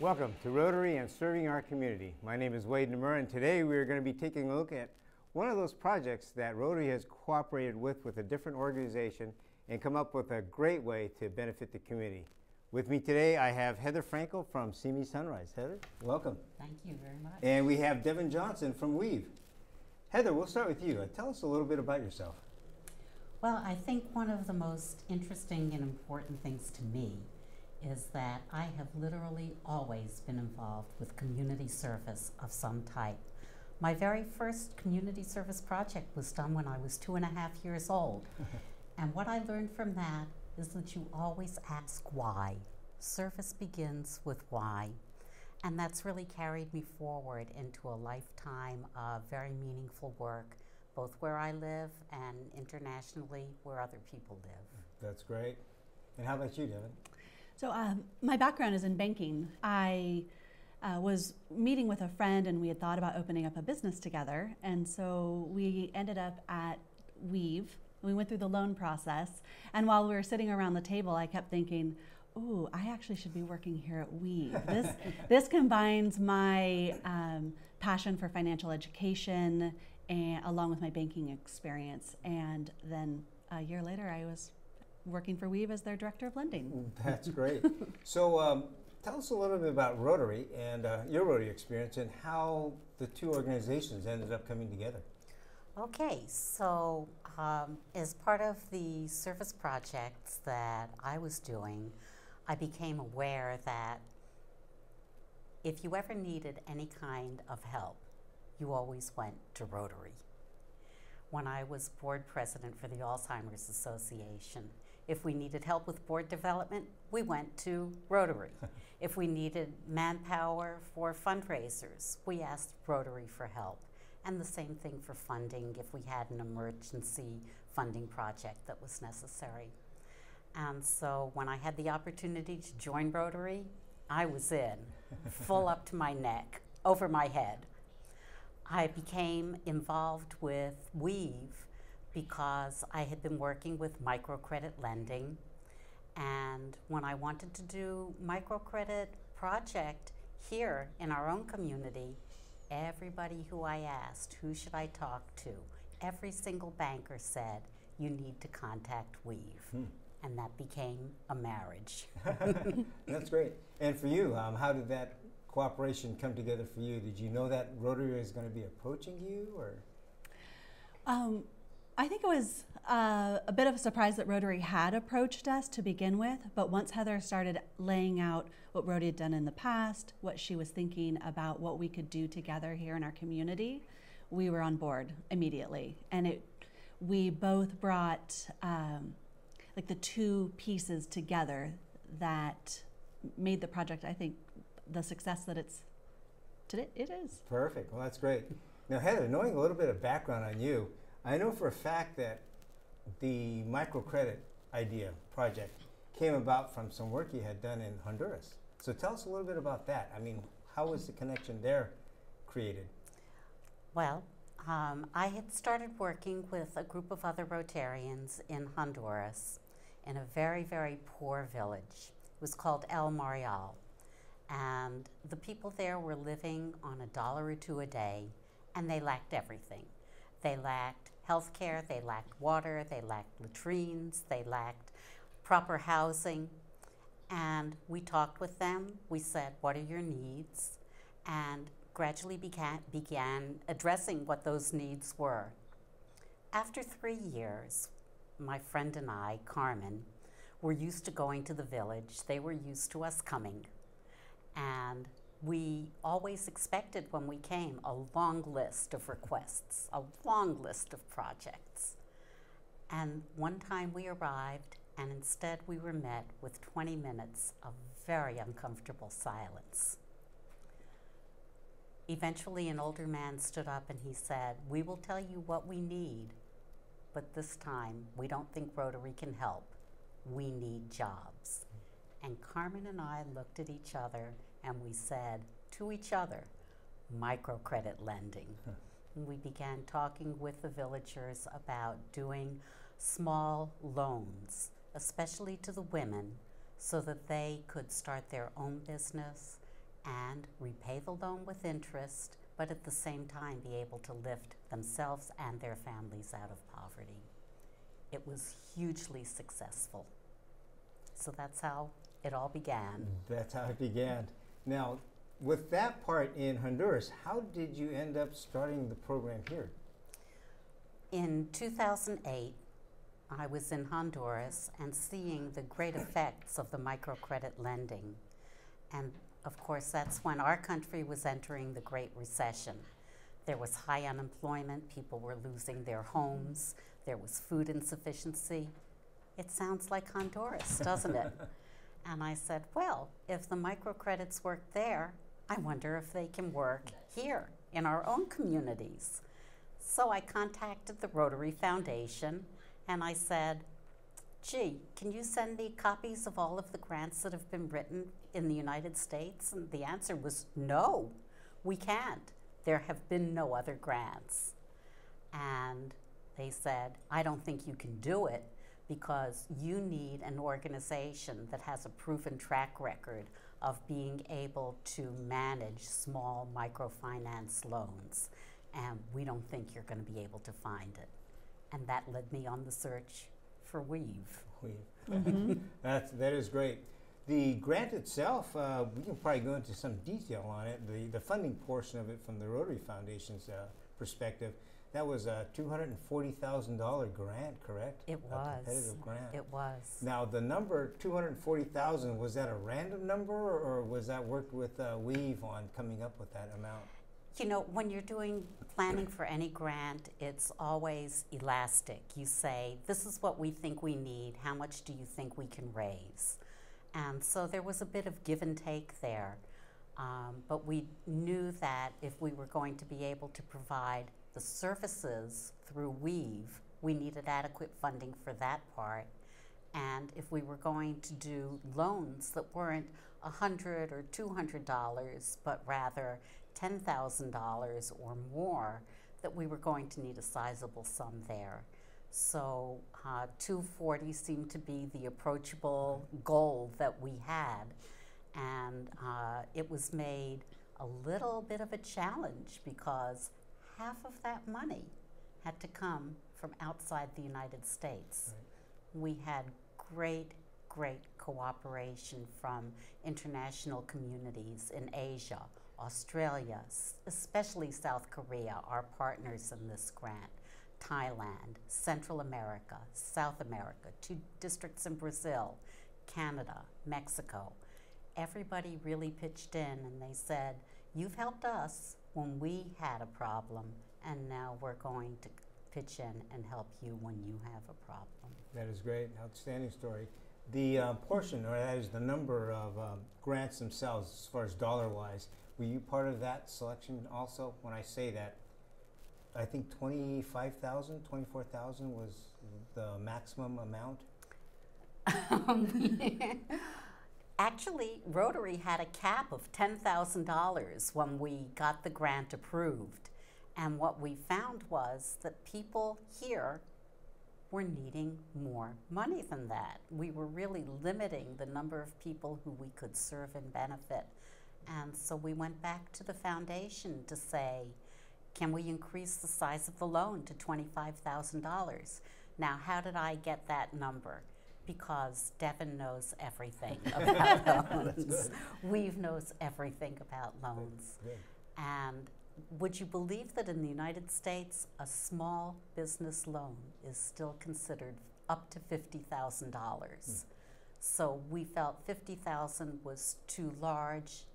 Welcome to Rotary and Serving Our Community. My name is Wade Namur, and today we are going to be taking a look at one of those projects that Rotary has cooperated with a different organization and come up with a great way to benefit the community. With me today, I have Heather Frankel from Simi Sunrise. Heather, welcome. Thank you very much. And we have Devin Johnson from Weave. Heather, we'll start with you. Tell us a little bit about yourself. Well, I think one of the most interesting and important things to me is that I have literally always been involved with community service of some type. My very first community service project was done when I was 2.5 years old. And what I learned from that is that you always ask why. Service begins with why. And that's really carried me forward into a lifetime of very meaningful work, both where I live and internationally where other people live. That's great. And how about you, Devin? So my background is in banking. I was meeting with a friend and we had thought about opening up a business together. And so we ended up at Weave. We went through the loan process. And while we were sitting around the table, I kept thinking, ooh, I actually should be working here at Weave. This combines my passion for financial education and, along with my banking experience. And then a year later, I was working for Weave as their director of lending. That's great. So tell us a little bit about Rotary and your Rotary experience and how the two organizations ended up coming together. Okay, so as part of the service projects that I was doing, I became aware that if you ever needed any kind of help, you always went to Rotary. When I was board president for the Alzheimer's Association, if we needed help with board development, we went to Rotary. If we needed manpower for fundraisers, we asked Rotary for help. And the same thing for funding if we had an emergency funding project that was necessary. And so when I had the opportunity to join Rotary, I was in, full up to my neck, over my head. I became involved with Weave because I had been working with microcredit lending. And when I wanted to do microcredit project here in our own community, everybody who I asked, who should I talk to? Every single banker said, you need to contact Weave. And that became a marriage. That's great. And for you, how did that cooperation come together for you? Did you know that Rotary was going to be approaching you, or? I think it was a bit of a surprise that Rotary had approached us to begin with, but once Heather started laying out what Rotary had done in the past, what she was thinking about what we could do together here in our community, we were on board immediately. And we both brought like the two pieces together that made the project, I think, the success that it is. Perfect. Well, that's great. Now, Heather, knowing a little bit of background on you, I know for a fact that the microcredit idea project came about from some work you had done in Honduras. So tell us a little bit about that. I mean, how was the connection there created? Well, I had started working with a group of other Rotarians in Honduras in a very, very poor village. It was called El Marial. And the people there were living on $1 or $2 a day, and they lacked everything. They lacked health care, they lacked water, they lacked latrines, they lacked proper housing. And we talked with them, we said, what are your needs? And gradually began addressing what those needs were. After 3 years, my friend and I, Carmen, were used to going to the village. They were used to us coming. And we always expected when we came a long list of requests, a long list of projects. And one time we arrived, and instead we were met with 20 minutes of very uncomfortable silence. Eventually an older man stood up and he said, we will tell you what we need, but this time we don't think Rotary can help. We need jobs. And Carmen and I looked at each other and we said to each other, microcredit lending. And we began talking with the villagers about doing small loans, especially to the women, so that they could start their own business and repay the loan with interest, but at the same time be able to lift themselves and their families out of poverty. It was hugely successful. So that's how it all began. That's how it began. Now, with that part in Honduras, how did you end up starting the program here? In 2008, I was in Honduras and seeing the great effects of the microcredit lending. And of course, that's when our country was entering the Great Recession. There was high unemployment, people were losing their homes, there was food insufficiency. It sounds like Honduras, doesn't it? And I said, well, if the microcredits work there, I wonder if they can work here in our own communities. So I contacted the Rotary Foundation and I said, gee, can you send me copies of all of the grants that have been written in the United States? And the answer was no, we can't. There have been no other grants. And they said, I don't think you can do it because you need an organization that has a proven track record of being able to manage small microfinance loans. And we don't think you're going to be able to find it. And that led me on the search for Weave. Mm-hmm. that is great. The grant itself, we can probably go into some detail on it. The funding portion of it from the Rotary Foundation's perspective, that was a $240,000 grant, correct? It was. A competitive grant. It was. Now, the number $240,000, was that a random number, or was that worked with Weave on coming up with that amount? You know, when you're doing planning for any grant, it's always elastic. You say, this is what we think we need, how much do you think we can raise? And so there was a bit of give and take there. But we knew that if we were going to be able to provide the services through Weave, we needed adequate funding for that part. And if we were going to do loans that weren't $100 or $200, but rather $10,000 or more, that we were going to need a sizable sum there. So 240 seemed to be the approachable goal that we had. And it was made a little bit of a challenge because half of that money had to come from outside the United States. Right. We had great cooperation from international communities in Asia, Australia, especially South Korea, our partners in this grant, Thailand, Central America, South America, 2 districts in Brazil, Canada, Mexico. Everybody really pitched in and they said, you've helped us when we had a problem, and now we're going to pitch in and help you when you have a problem. That is great, outstanding story. The portion, or that is the number of grants themselves as far as dollar-wise, were you part of that selection also? When I say that, I think 25,000, 24,000 was the maximum amount? Actually, Rotary had a cap of $10,000 when we got the grant approved. And what we found was that people here were needing more money than that. We were really limiting the number of people who we could serve and benefit. And so we went back to the foundation to say, can we increase the size of the loan to $25,000? Now, how did I get that number? Because Devin knows everything about loans. Weave knows everything about loans. Good. And would you believe that in the United States, a small business loan is still considered up to $50,000? Mm. So we felt $50,000 was too large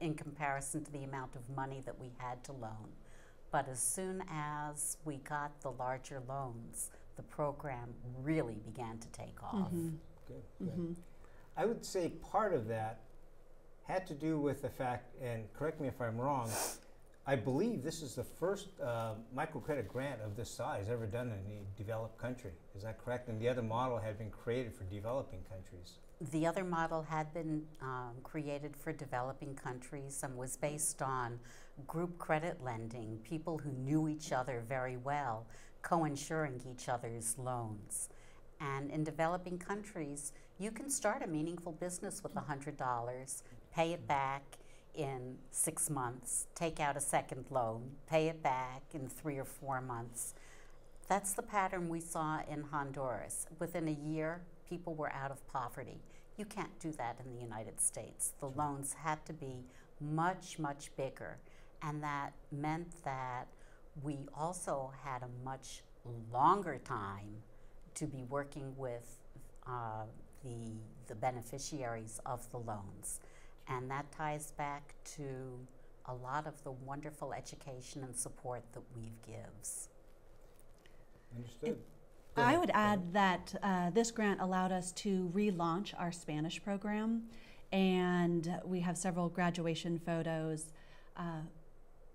in comparison to the amount of money that we had to loan. But as soon as we got the larger loans, the program really began to take off. Mm-hmm. Good, good. Mm-hmm. I would say part of that had to do with the fact, and correct me if I'm wrong, I believe this is the first microcredit grant of this size ever done in a developed country. Is that correct? And the other model had been created for developing countries. The other model had been created for developing countries and was based on group credit lending, people who knew each other very well, co-insuring each other's loans. And in developing countries, you can start a meaningful business with $100, pay it back, in 6 months, take out a second loan, pay it back in 3 or 4 months. That's the pattern we saw in Honduras. Within a year, people were out of poverty. You can't do that in the United States. The loans had to be much, much bigger. And that meant that we also had a much longer time to be working with the beneficiaries of the loans. And that ties back to a lot of the wonderful education and support that Weave gives. Understood. I would add that this grant allowed us to relaunch our Spanish program, and we have several graduation photos.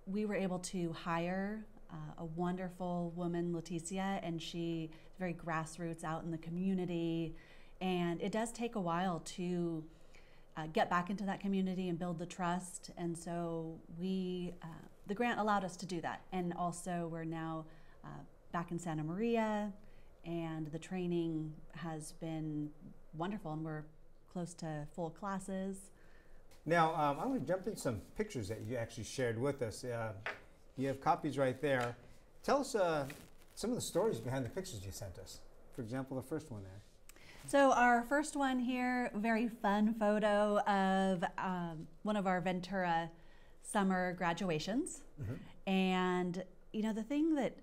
We were able to hire a wonderful woman, Leticia, and she's very grassroots out in the community. And it does take a while to get back into that community and build the trust. And so we, the grant allowed us to do that. And also we're now back in Santa Maria, and the training has been wonderful, and we're close to full classes. Now, I want to jump in some pictures that you actually shared with us. You have copies right there. Tell us some of the stories behind the pictures you sent us. For example, the first one there. So our first one here, very fun photo of one of our Ventura summer graduations. Mm-hmm. And you know, the thing that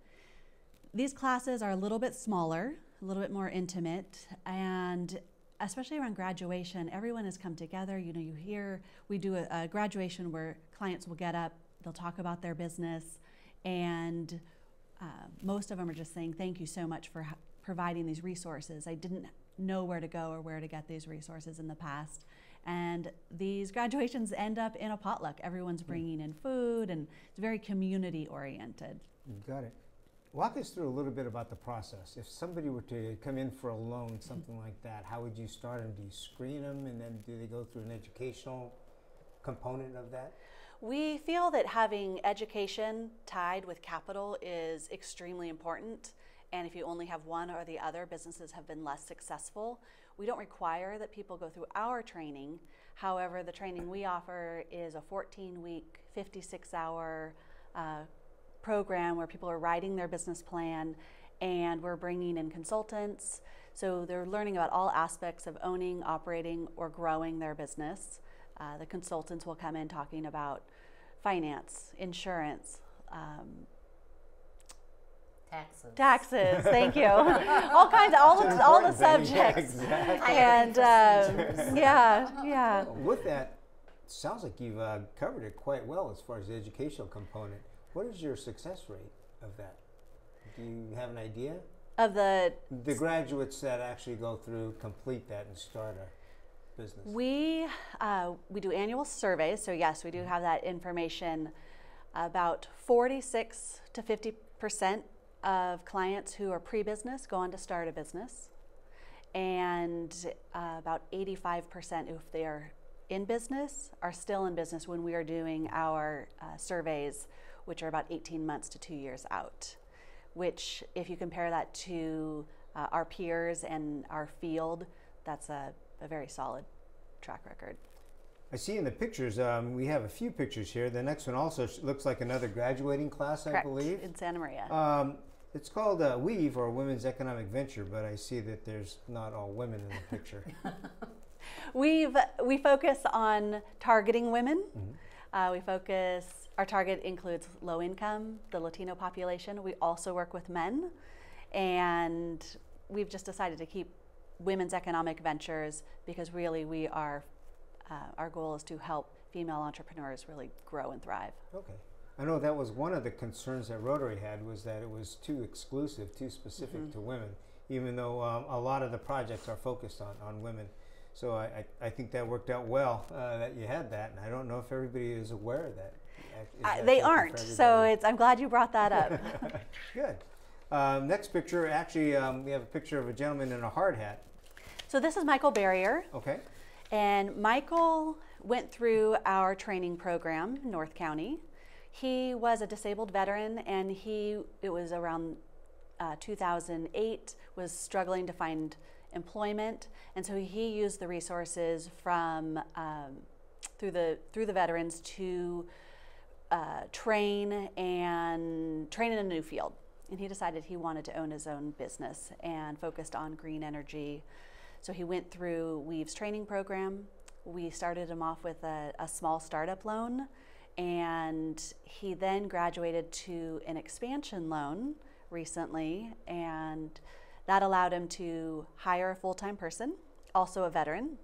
these classes are a little bit smaller, a little bit more intimate, and especially around graduation, everyone has come together. You know, you hear, we do a graduation where clients will get up, they'll talk about their business, and most of them are just saying, thank you so much for providing these resources. I didn't know where to go or where to get these resources in the past. And these graduations end up in a potluck. Everyone's bringing in food, and it's very community oriented. Got it. Walk us through a little bit about the process. If somebody were to come in for a loan, something like that, how would you start them? Do you screen them, and then do they go through an educational component of that? We feel that having education tied with capital is extremely important. And if you only have one or the other, businesses have been less successful. We don't require that people go through our training. However, the training we offer is a 14-week, 56-hour program where people are writing their business plan, and we're bringing in consultants. So they're learning about all aspects of owning, operating, or growing their business. The consultants will come in talking about finance, insurance, taxes. Taxes, thank you. All kinds, all the subjects. Yeah, exactly. And yeah, yeah. With that, sounds like you've covered it quite well as far as the educational component. What is your success rate of that? Do you have an idea? Of the graduates that actually go through, complete that, and start a business. We do annual surveys, so yes, we do have that information. About 46 to 50% of clients who are pre-business go on to start a business, and about 85% if they are in business are still in business when we are doing our surveys, which are about 18 months to 2 years out, which if you compare that to our peers and our field, that's a very solid track record. I see in the pictures, we have a few pictures here. The next one also looks like another graduating class, correct, I believe. In Santa Maria. It's called Weave, or Women's Economic Venture, but I see that there's not all women in the picture. We focus on targeting women. Mm-hmm. Our target includes low income, the Latino population. We also work with men, and we've just decided to keep women's economic ventures because really we are, our goal is to help female entrepreneurs really grow and thrive. Okay. I know that was one of the concerns that Rotary had, was that it was too exclusive, too specific mm-hmm. to women, even though a lot of the projects are focused on women. So I think that worked out well that you had that, and I don't know if everybody is aware of that. They aren't, so I'm glad you brought that up. Good. Next picture, actually, we have a picture of a gentleman in a hard hat. So this is Michael Barrier. Okay. And Michael went through our training program, North County. He was a disabled veteran, and it was around 2008, was struggling to find employment, and so he used the resources from through the veterans to train in a new field. And he decided he wanted to own his own business and focused on green energy. So he went through Weave's training program. We started him off with a small startup loan, and he then graduated to an expansion loan recently, and that allowed him to hire a full-time person, also a veteran,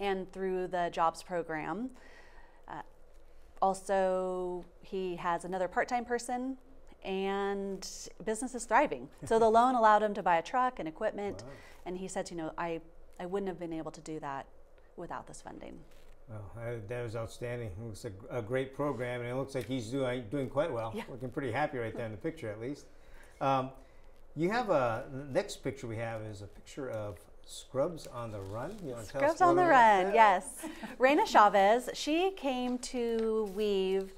and through the jobs program. Also, he has another part-time person, and business is thriving. So the loan allowed him to buy a truck and equipment. Wow. And he said, you know, I wouldn't have been able to do that without this funding. Well, that was outstanding. It looks like a great program, and it looks like he's doing quite well. Yeah. Looking pretty happy right there in the picture, at least. You have the next picture we have is a picture of Scrubs on the Run. You want to tell us a little bit about that? Yes. Reyna Chavez, she came to Weave.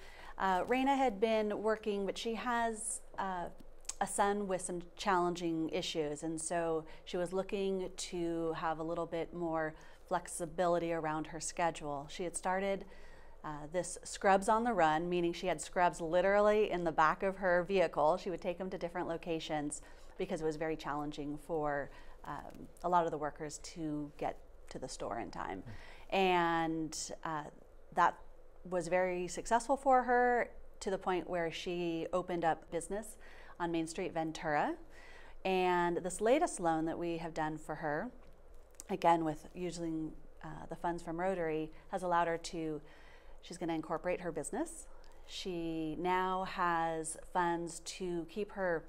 Reyna had been working, but she has a son with some challenging issues, and so she was looking to have a little bit more flexibility around her schedule. She had started this Scrubs on the Run, meaning she had scrubs literally in the back of her vehicle. She would take them to different locations because it was very challenging for a lot of the workers to get to the store in time. And that was very successful for her, to the point where she opened up business on Main Street, Ventura. And this latest loan that we have done for her, again with using the funds from Rotary, has allowed her to, she's going to incorporate her business. She now has funds to keep her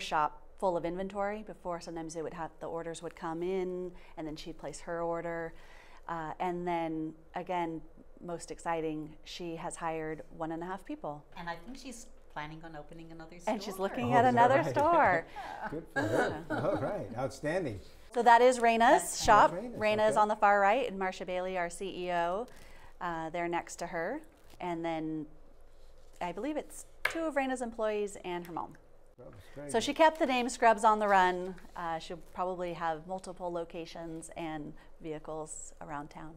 shop full of inventory. Before, sometimes they would have, the orders would come in and then she'd place her order. And then again, most exciting, she has hired 1.5 people. And I think she's planning on opening another store. And she's looking at another store. Good for her. All right, outstanding. So that is Reyna's shop. Reyna is on the far right, and Marsha Bailey, our CEO, they're next to her. And then I believe it's 2 of Reyna's employees and her mom. So she kept the name Scrubs on the Run. She'll probably have multiple locations and vehicles around town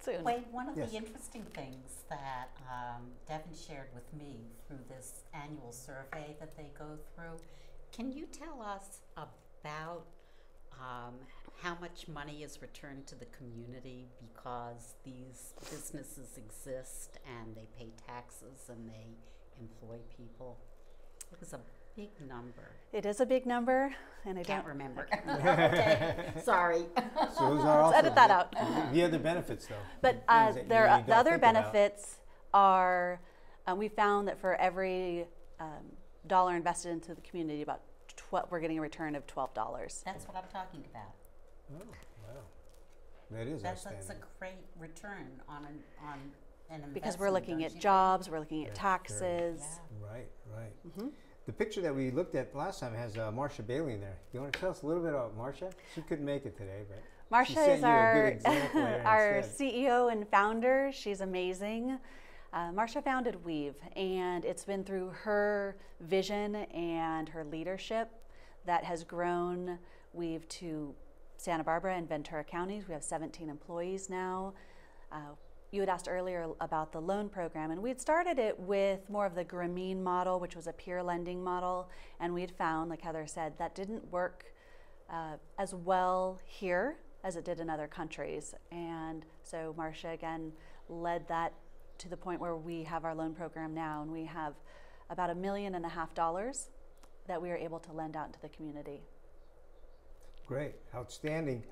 soon. Wait, one of the interesting things that Devin shared with me through this annual survey that they go through, can you tell us about how much money is returned to the community because these businesses exist and they pay taxes and they employ people? It was a big number. It is a big number, and I can't remember. Okay. Sorry. So those are also, edit that out. The other benefits, though. But the other benefits are, we found that for every dollar invested into the community, about we're getting a return of $12. That's what I'm talking about. Oh, wow. That is that's a great return on an investment. Because we're looking at jobs, we're looking at taxes. Yeah. Right, right. Mm-hmm. The picture that we looked at last time has Marsha Bailey in there. You want to tell us a little bit about Marsha? She couldn't make it today, but Marsha is our CEO and founder. She's amazing. Marsha founded Weave, and it's been through her vision and her leadership that has grown Weave to Santa Barbara and Ventura counties. We have 17 employees now. You had asked earlier about the loan program, and we had started it with more of the Grameen model, which was a peer lending model, and we had found, like Heather said, that didn't work as well here as it did in other countries. And so Marsha, again, led that to the point where we have our loan program now, and we have about $1.5 million that we are able to lend out to the community. Great, outstanding.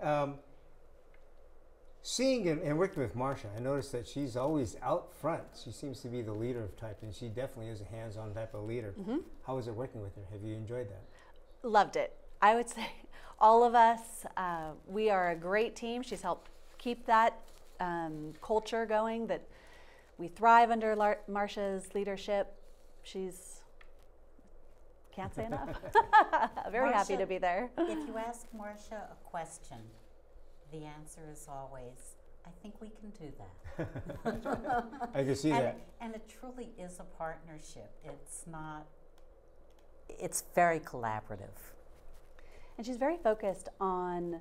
Seeing and working with Marsha, I noticed that she's always out front. She seems to be the leader of type, and she definitely is a hands-on type of leader. Mm-hmm. How was it working with her? Have you enjoyed that? Loved it. I would say all of us, we are a great team. She's helped keep that culture going, that we thrive under Marsha's leadership. She's, can't say enough. Very Marsha, happy to be there. If you ask Marsha a question, the answer is always, I think we can do that. I can see that. And it truly is a partnership. It's not, it's very collaborative. And she's very focused on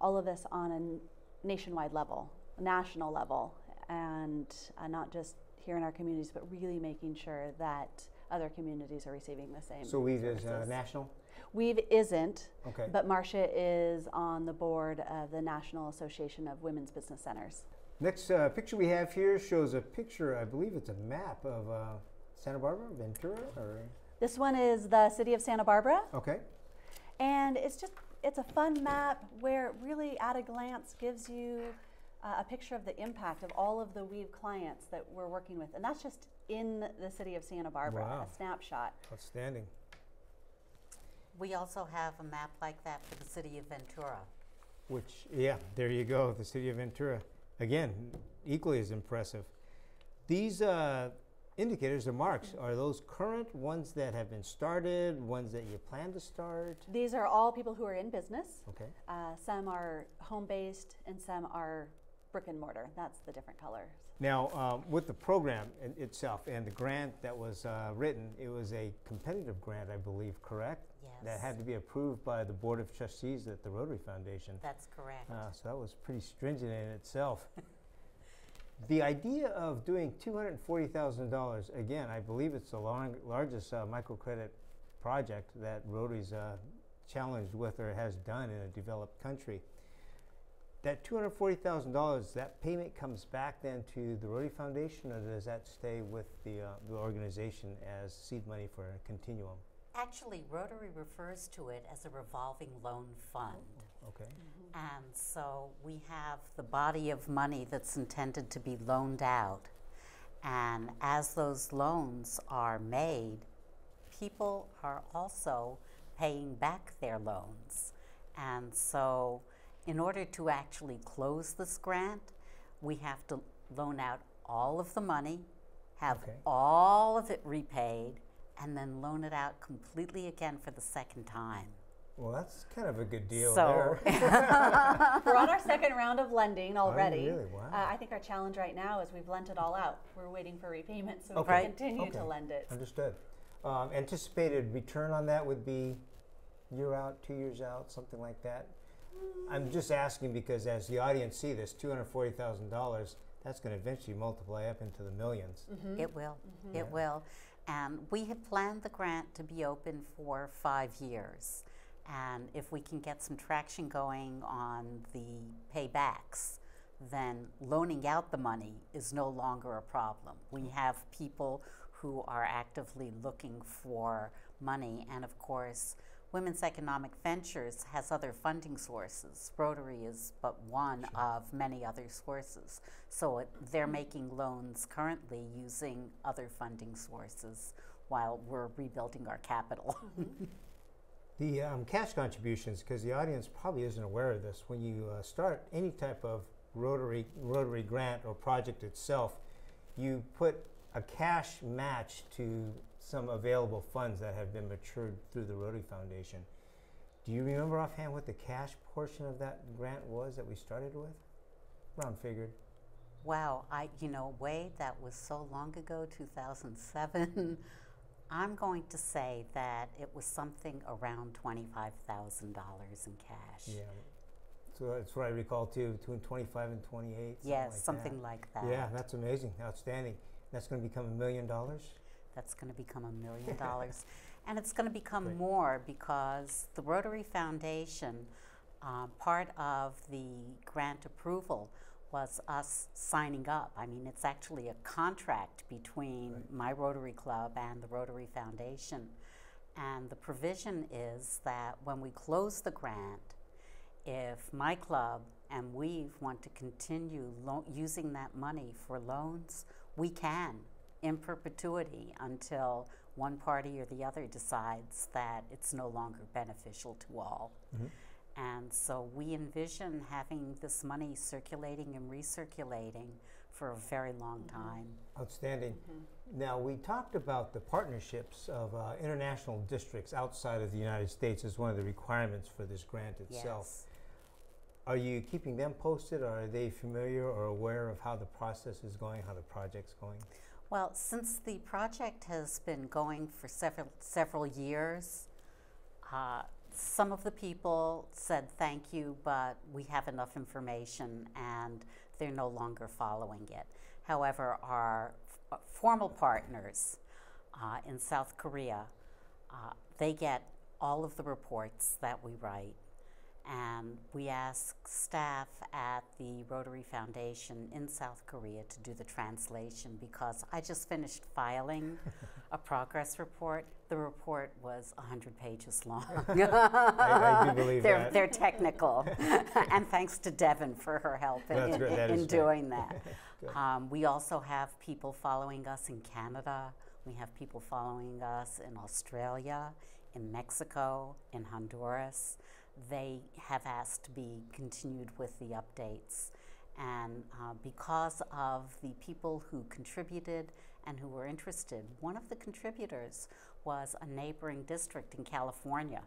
all of this on a nationwide level, a national level. and not just here in our communities, but really making sure that other communities are receiving the same. So Weave is national? Weave isn't, okay. But Marsha is on the board of the National Association of Women's Business Centers. Next picture we have here shows a picture, I believe it's a map of Santa Barbara, Ventura? Or? This one is the city of Santa Barbara. Okay. And it's a fun map where it really at a glance gives you a picture of the impact of all of the Weave clients that we're working with. And that's just in the city of Santa Barbara, wow. A snapshot. Outstanding. We also have a map like that for the city of Ventura. Which, yeah, there you go, the city of Ventura. Again, equally as impressive. These indicators or marks, are those current ones that have been started, ones that you plan to start? These are all people who are in business. Okay. Some are home-based and some are brick and mortar. That's the different colors. Now, with the program itself and the grant that was written, it was a competitive grant, I believe, correct? Yes. That had to be approved by the Board of Trustees at the Rotary Foundation. That's correct. So that was pretty stringent in itself. The idea of doing $240,000, again, I believe it's the largest microcredit project that Rotary's challenged with or has done in a developed country. That $240,000, that payment comes back then to the Rotary Foundation, or does that stay with the organization as seed money for a continuum? Actually, Rotary refers to it as a revolving loan fund. Okay. Mm-hmm. And so we have the body of money that's intended to be loaned out. And as those loans are made, people are also paying back their loans. And so in order to actually close this grant, we have to loan out all of the money, have okay. all of it repaid, and then loan it out completely again for the second time. Well, that's kind of a good deal so. There. We're on our second round of lending already. Oh, really? Wow. I think our challenge right now is we've lent it all out. We're waiting for repayment, so okay. we can continue okay. to lend it. Understood. Anticipated return on that would be year out, 2 years out, something like that? I'm just asking because as the audience see this, $240,000, that's going to eventually multiply up into the millions. Mm-hmm. It will. Mm-hmm. It will. And we have planned the grant to be open for 5 years. And if we can get some traction going on the paybacks, then loaning out the money is no longer a problem. We have people who are actively looking for money, and of course, Women's Economic Ventures has other funding sources. Rotary is but one sure. of many other sources. So they're making loans currently using other funding sources while we're rebuilding our capital. Mm-hmm. The cash contributions, because the audience probably isn't aware of this, when you start any type of Rotary grant or project itself, you put a cash match to some available funds that have been matured through the Rotary Foundation. Do you remember offhand what the cash portion of that grant was that we started with? Round figured. Wow, you know, Wade, that was so long ago, 2007. I'm going to say that it was something around $25,000 in cash. Yeah. So that's what I recall too, between 25 and 28. Yes, something like that. Yeah, that's amazing, outstanding. That's going to become $1 million? That's going to become $1 million. And it's going to become Great. More because the Rotary Foundation, part of the grant approval was us signing up. I mean, it's actually a contract between right. my Rotary Club and the Rotary Foundation. And the provision is that when we close the grant, if my club and Weave want to continue using that money for loans, we can in perpetuity until one party or the other decides that it's no longer beneficial to all. Mm-hmm. And so we envision having this money circulating and recirculating for a very long mm-hmm. time. Outstanding. Mm-hmm. Now, we talked about the partnerships of international districts outside of the United States as one of the requirements for this grant itself. Yes. Are you keeping them posted, or are they familiar or aware of how the process is going, how the project's going? Well, since the project has been going for several years, some of the people said thank you, but we have enough information, and they're no longer following it. However, our formal partners in South Korea, they get all of the reports that we write, and we ask staff at the Rotary Foundation in South Korea to do the translation, because I just finished filing a progress report. The report was 100 pages long. I do believe that. They're technical. And thanks to Devin for her help in doing that. We also have people following us in Canada. We have people following us in Australia, in Mexico, in Honduras. They have asked to be continued with the updates. And because of the people who contributed and who were interested, one of the contributors was a neighboring district in California.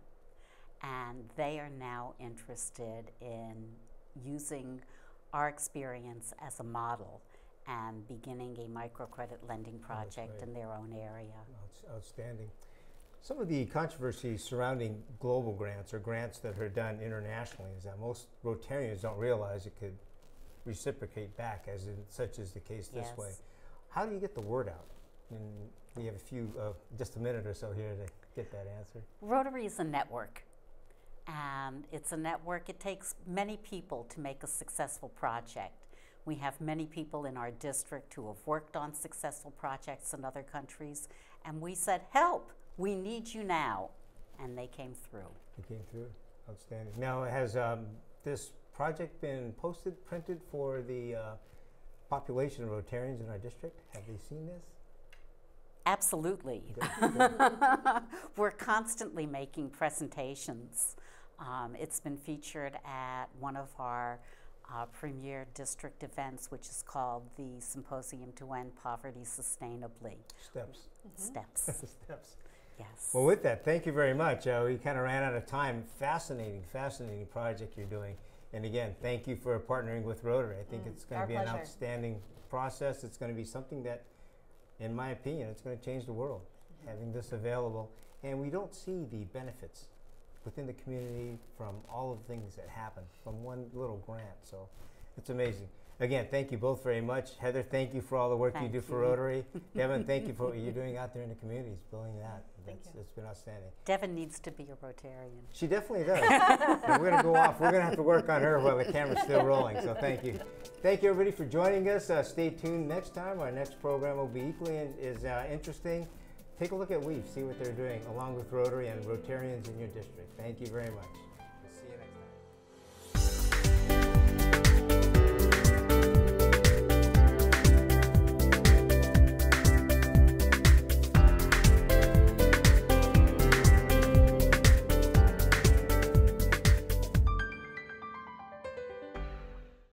And they are now interested in using our experience as a model and beginning a microcredit lending project in their own area. Outstanding. Some of the controversy surrounding global grants or grants that are done internationally is that most Rotarians don't realize it could reciprocate back, as in such is the case this way. How do you get the word out? And we have a few, just a minute or so here to get that answer. Rotary is a network, and it's a network. It takes many people to make a successful project. We have many people in our district who have worked on successful projects in other countries, and we said, help! We need you now, and they came through. They came through, outstanding. Now, has this project been posted, printed for the population of Rotarians in our district? Have they seen this? Absolutely. Good. We're constantly making presentations. It's been featured at one of our premier district events, which is called the Symposium to End Poverty Sustainably. Steps. Steps. Steps. Yes. Well, with that, thank you very much. We kind of ran out of time. Fascinating, fascinating project you're doing. And again, thank you for partnering with Rotary. I think it's going to be an outstanding process. It's going to be something that, in my opinion, it's going to change the world, having this available. And we don't see the benefits within the community from all of the things that happen from one little grant. So it's amazing. Again, thank you both very much. Heather, thank you for all the work you do for Rotary. Devin, thank you for what you're doing out there in the communities, building that. It's been outstanding. Devin needs to be a Rotarian. She definitely does. We're going to go off. We're going to have to work on her while the camera's still rolling. So thank you. Thank you, everybody, for joining us. Stay tuned next time. Our next program will be equally interesting. Take a look at Weave, see what they're doing, along with Rotary and Rotarians in your district. Thank you very much. See you next time.